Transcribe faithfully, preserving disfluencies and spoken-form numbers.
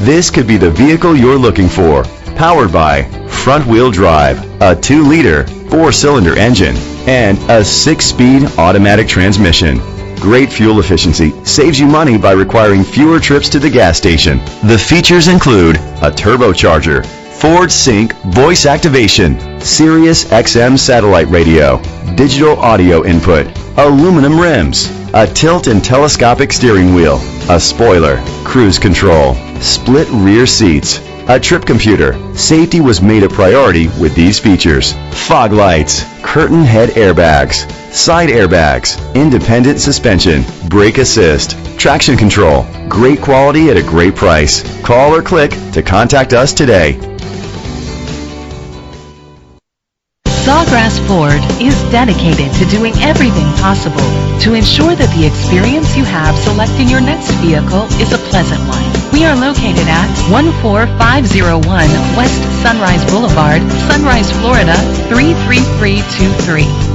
This could be the vehicle you're looking for. Powered by front-wheel drive, a two liter, four cylinder engine, and a six speed automatic transmission. Great fuel efficiency saves you money by requiring fewer trips to the gas station. The features include a turbocharger, Ford Sync voice activation, Sirius X M satellite radio, digital audio input, aluminum rims, a tilt and telescopic steering wheel, a spoiler, cruise control, split rear seats, a trip computer. Safety was made a priority with these features: fog lights, curtain head airbags, side airbags, independent suspension, brake assist, traction control. Great quality at a great price. Call or click to contact us today. Sawgrass Ford is dedicated to doing everything possible to ensure that the experience you have selecting your next vehicle is a pleasant one. We are located at one four five zero one West Sunrise Boulevard, Sunrise, Florida three three three two three.